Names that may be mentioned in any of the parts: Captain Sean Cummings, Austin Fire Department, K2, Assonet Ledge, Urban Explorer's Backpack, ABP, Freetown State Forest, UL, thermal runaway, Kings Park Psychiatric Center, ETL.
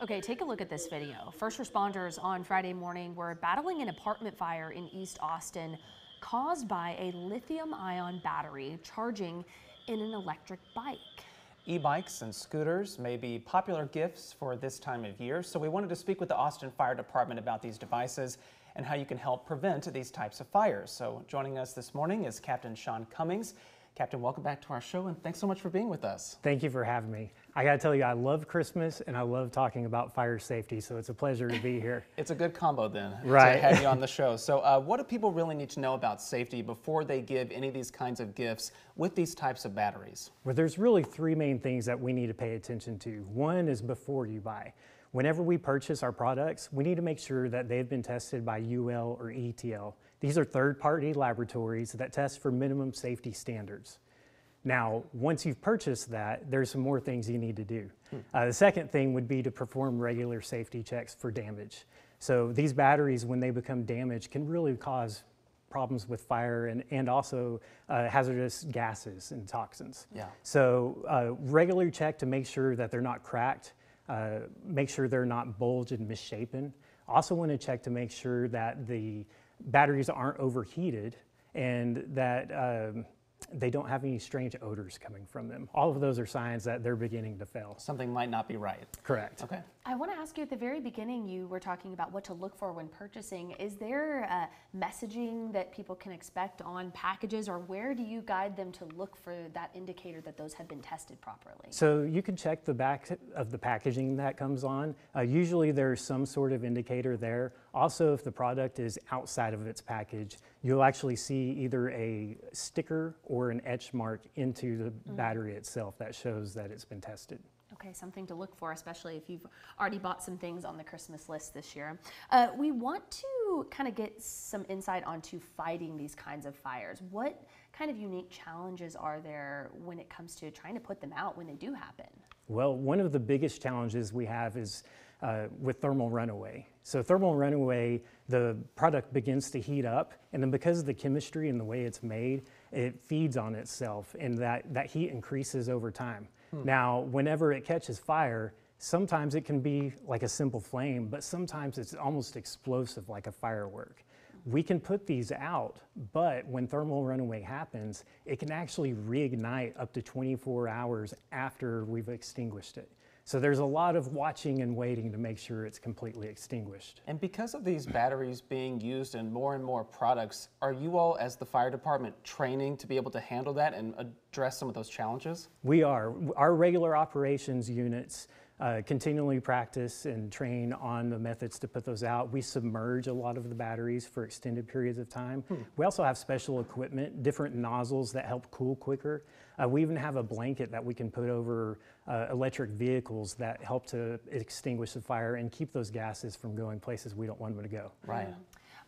Okay, take a look at this video. First responders on Friday morning were battling an apartment fire in East Austin caused by a lithium-ion battery charging in an electric bike. E-bikes and scooters may be popular gifts for this time of year, so we wanted to speak with the Austin Fire Department about these devices and how you can help prevent these types of fires. So joining us this morning is Captain Sean Cummings. Captain, welcome back to our show, and thanks so much for being with us. Thank you for having me. I gotta tell you, I love Christmas, and I love talking about fire safety, so it's a pleasure to be here. It's a good combo then, right, to have you on the show. So what do people really need to know about safety before they give any of these kinds of gifts with these types of batteries? Well, there's really three main things that we need to pay attention to. One is before you buy. Whenever we purchase our products, we need to make sure that they've been tested by UL or ETL. These are third-party laboratories that test for minimum safety standards. Now, once you've purchased that, there's some more things you need to do. The second thing would be to perform regular safety checks for damage. So these batteries, when they become damaged, can really cause problems with fire and also hazardous gases and toxins. Yeah. So regularly check to make sure that they're not cracked. Make sure they're not bulged and misshapen. Also want to check to make sure that the batteries aren't overheated and that they don't have any strange odors coming from them. All of those are signs that they're beginning to fail. Something might not be right. Correct. Okay. I want to ask you, at the very beginning, you were talking about what to look for when purchasing. Is there messaging that people can expect on packages, or where do you guide them to look for that indicator that those have been tested properly? So you can check the back of the packaging that comes on. Usually there's some sort of indicator there. Also, if the product is outside of its package, you'll actually see either a sticker or an etch mark into the battery itself that shows that it's been tested. Okay, something to look for, especially if you've already bought some things on the Christmas list this year. We want to kind of get some insight onto fighting these kinds of fires. What kind of unique challenges are there when it comes to trying to put them out when they do happen? Well, one of the biggest challenges we have is with thermal runaway. So thermal runaway, the product begins to heat up, and then because of the chemistry and the way it's made, it feeds on itself, and that heat increases over time. Now, whenever it catches fire, sometimes it can be like a simple flame, but sometimes it's almost explosive, like a firework. We can put these out, but when thermal runaway happens, it can actually reignite up to 24 hours after we've extinguished it. So there's a lot of watching and waiting to make sure it's completely extinguished. And because of these batteries being used in more and more products, are you all, as the fire department, training to be able to handle that and address some of those challenges? We are. Our regular operations units continually practice and train on the methods to put those out. We submerge a lot of the batteries for extended periods of time. We also have special equipment, different nozzles that help cool quicker. We even have a blanket that we can put over electric vehicles that help to extinguish the fire and keep those gases from going places we don't want them to go. Right.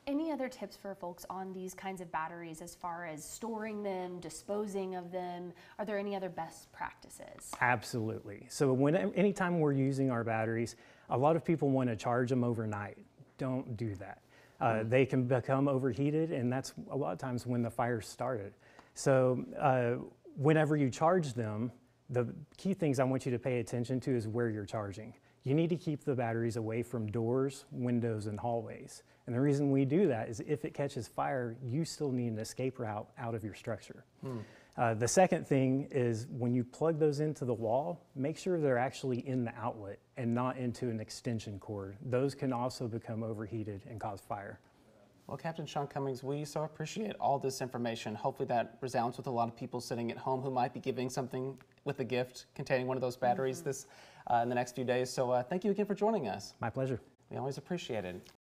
Any other tips for folks on these kinds of batteries as far as storing them, disposing of them? Are there any other best practices? Absolutely. So anytime we're using our batteries, a lot of people want to charge them overnight. Don't do that. They can become overheated, and that's a lot of times when the fire started. So whenever you charge them, the key things I want you to pay attention to is where you're charging. You need to keep the batteries away from doors, windows, and hallways. And the reason we do that is if it catches fire, you still need an escape route out of your structure. The second thing is when you plug those into the wall, make sure they're actually in the outlet and not into an extension cord. Those can also become overheated and cause fire. Well, Captain Sean Cummings, we so appreciate all this information. Hopefully that resounds with a lot of people sitting at home who might be giving something with a gift containing one of those batteries in the next few days. So thank you again for joining us. My pleasure. We always appreciate it.